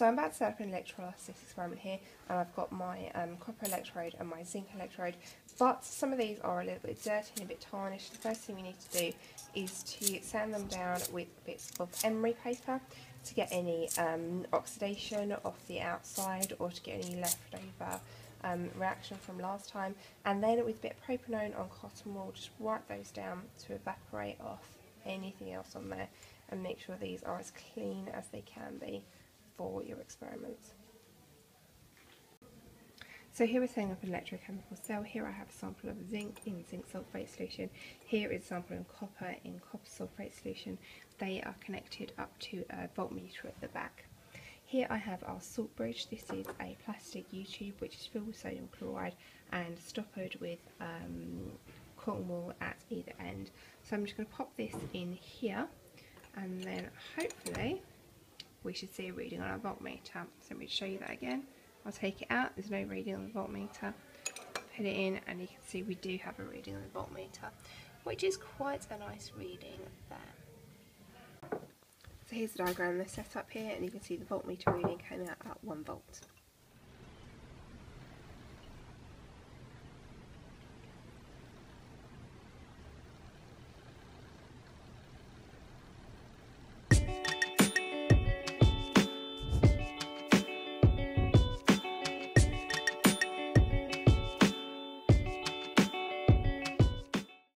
So I'm about to set up an electrolysis experiment here, and I've got my copper electrode and my zinc electrode, but some of these are a little bit dirty and a bit tarnished. The first thing we need to do is to sand them down with bits of emery paper to get any oxidation off the outside or to get any leftover reaction from last time, and then with a bit of propanone on cotton wool, just wipe those down to evaporate off anything else on there and make sure these are as clean as they can be for your experiments. So here we're setting up an electrochemical cell. Here I have a sample of zinc in zinc sulfate solution. Here is a sample of copper in copper sulfate solution. They are connected up to a voltmeter at the back. Here I have our salt bridge. This is a plastic U-tube which is filled with sodium chloride and stoppered with cotton wool at either end. So I'm just going to pop this in here, and then hopefully we should see a reading on our voltmeter. So let me show you that again. I'll take it out, there's no reading on the voltmeter. Put it in and you can see we do have a reading on the voltmeter, which is quite a nice reading there. So here's the diagram of the setup here, and you can see the voltmeter reading came out at 1 volt.